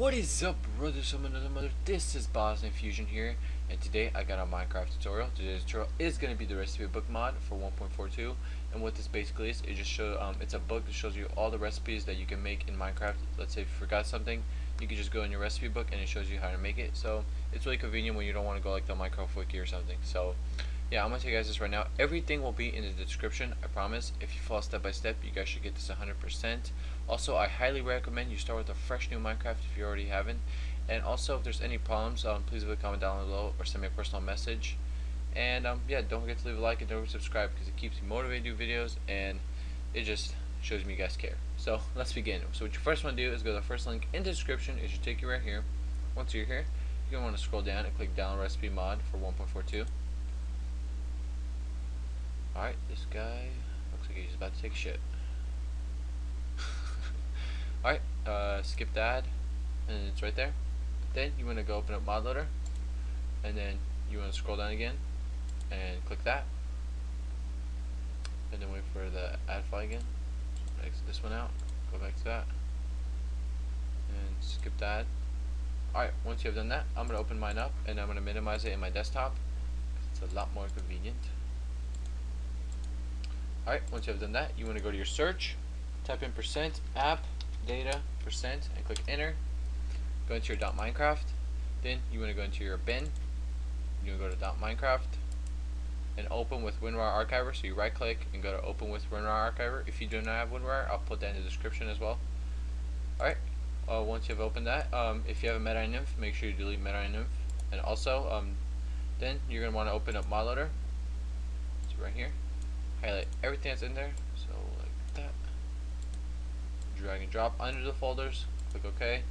What is up, brothers and sisters? This is Bosnian Fusion here, and today I got a Minecraft tutorial. Today's tutorial is going to be the Recipe Book mod for 1.42, and what this basically is, it just shows it's a book that shows you all the recipes that you can make in Minecraft. Let's say if you forgot something, you can just go in your recipe book and it shows you how to make it. So it's really convenient when you don't want to go like the Minecraft wiki or something. So yeah, I'm going to tell you guys this right now. Everything will be in the description, I promise. If you follow step by step, you guys should get this 100%. Also, I highly recommend you start with a fresh new Minecraft if you already haven't. And also, if there's any problems, please leave a comment down below or send me a personal message. And yeah, don't forget to leave a like and don't forget to subscribe because it keeps me motivated to do videos and it just shows me you guys care. So let's begin. So what you first want to do is go to the first link in the description. It should take you right here. Once you're here, you're going to want to scroll down and click download recipe mod for 1.42. Alright, this guy looks like he's about to take a shit. Alright, skip that, and it's right there. Then you want to go open up Modloader, and then you want to scroll down again, and click that. And then wait for the add file again. Exit this one out, go back to that, and skip that. Alright, once you have done that, I'm going to open mine up, and I'm going to minimize it in my desktop. It's a lot more convenient. Alright, once you have done that, you want to go to your search, type in %appdata% and click enter. Go into your .minecraft, then you want to go into your bin, you want to go to .minecraft and open with WinRAR Archiver. So you right click and go to open with WinRAR Archiver. If you do not have WinRAR, I'll put that in the description as well. Alright, once you have opened that, if you have a MetaNymph, make sure you delete MetaNymph. And also, then you're going to want to open up Modloader. It's right here. Highlight everything that's in there, so like that. Drag and drop under the folders. Click OK.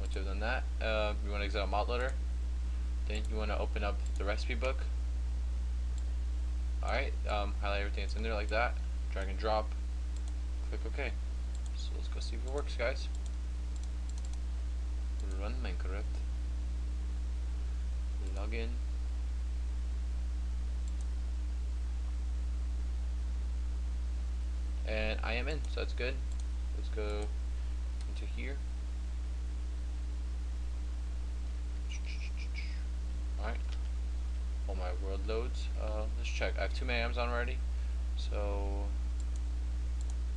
Once you've done that, you want to exit out Modloader. Then you want to open up the recipe book. Alright, highlight everything that's in there like that. Drag and drop. Click OK. So let's go see if it works, guys. Run Minecraft. Login. And I am in, so that's good. Let's go into here. Alright. All my world loads. Let's check. I have too many Amazon already, so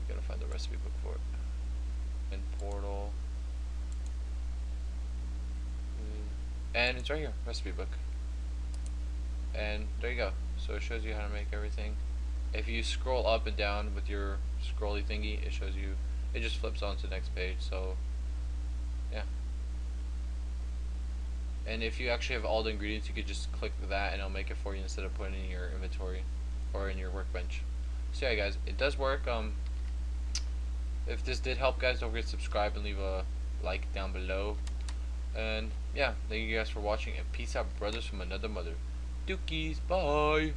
gotta find the recipe book for it. And portal. And it's right here, recipe book. And there you go. So it shows you how to make everything. If you scroll up and down with your scrolly thingy, it shows you, it just flips on to the next page. So yeah, and if you actually have all the ingredients, you could just click that and it'll make it for you instead of putting it in your inventory or in your workbench. So yeah guys, it does work. If this did help guys, don't forget to subscribe and leave a like down below. And yeah, thank you guys for watching, and peace out brothers from another mother. Dookies, bye.